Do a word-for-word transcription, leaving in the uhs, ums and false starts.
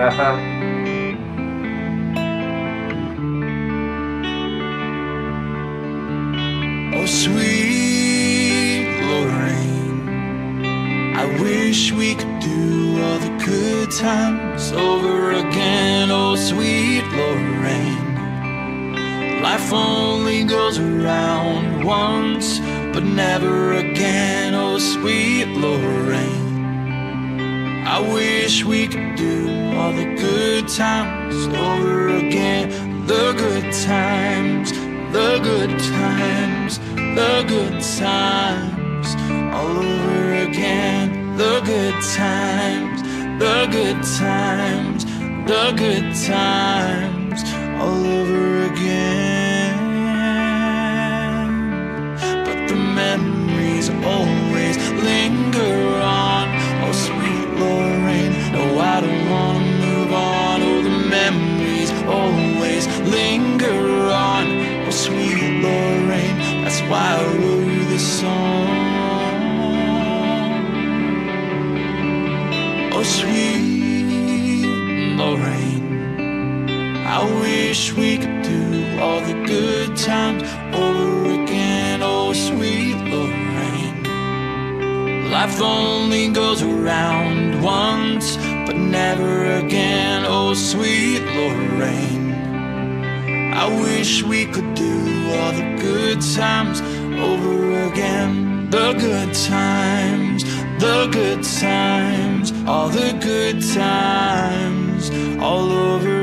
Oh, sweet Lorraine, I wish we could do all the good times over again. Oh, sweet Lorraine, life only goes around once, but never again. Oh, sweet Lorraine, I wish we could do all the good times over again. The good times, the good times, the good times, all over again. The good times, the good times, the good times, all over again. But the memories always linger on. Oh, sweet Lorraine, no, I don't wanna move on. Oh, the memories always linger on. Oh, sweet Lorraine, that's why I wrote you this song. Oh, sweet Lorraine, I wish we could do all the good times over again. Oh, sweet Lorraine, life only goes around once, but never again. Oh, sweet Lorraine, I wish we could do all the good times over again. The good times, the good times, all the good times, all over again.